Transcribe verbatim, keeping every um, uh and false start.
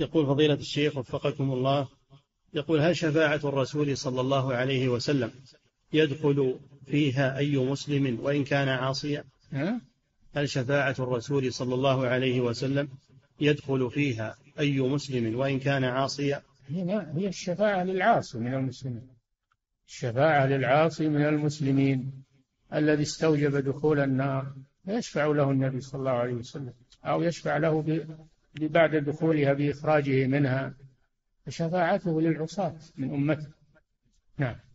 يقول فضيلة الشيخ وفقكم الله، يقول هل شفاعة الرسول صلى الله عليه وسلم يدخل فيها أي مسلم وإن كان عاصيا؟ هل شفاعة الرسول صلى الله عليه وسلم يدخل فيها أي مسلم وإن كان عاصيا؟ هنا هي الشفاعة للعاصي من المسلمين، الشفاعة للعاصي من المسلمين الذي استوجب دخول النار يشفع له النبي صلى الله عليه وسلم، أو يشفع له بعد دخولها بإخراجه منها، فشفاعته للعصاة من أمته. نعم.